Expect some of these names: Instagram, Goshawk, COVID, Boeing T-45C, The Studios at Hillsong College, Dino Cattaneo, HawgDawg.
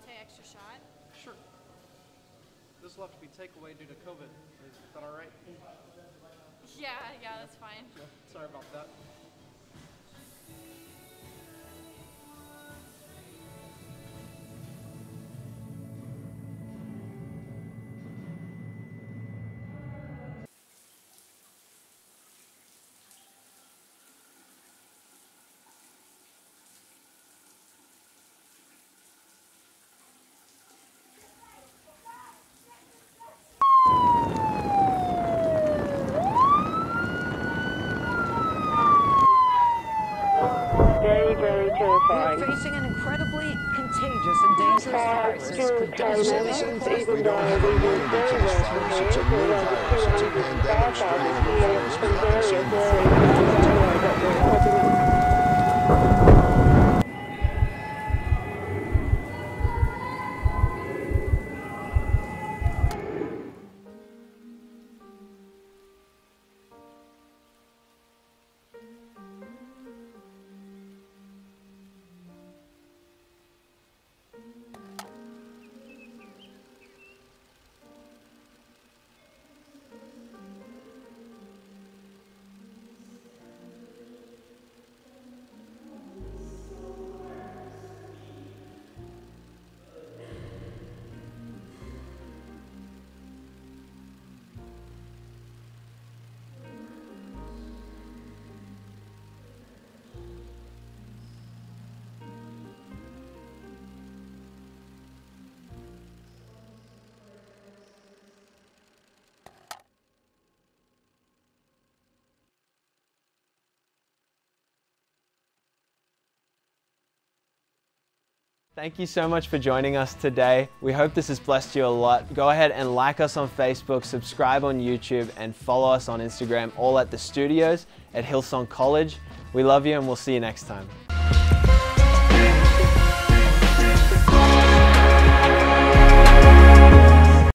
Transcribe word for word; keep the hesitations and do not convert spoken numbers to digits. latte extra shot? Sure. This will have to be takeaway due to COVID. Is that all right? Yeah, yeah, that's fine. Yeah, sorry about that. We're facing an incredibly contagious and dangerous virus. Congratulations, even though we were very well prepared for the such a pandemic strain of the virus, we haven't seen before. Thank you so much for joining us today. We hope this has blessed you a lot. Go ahead and like us on Facebook, subscribe on YouTube, and follow us on Instagram, all at The Studios at Hillsong College. We love you and we'll see you next time.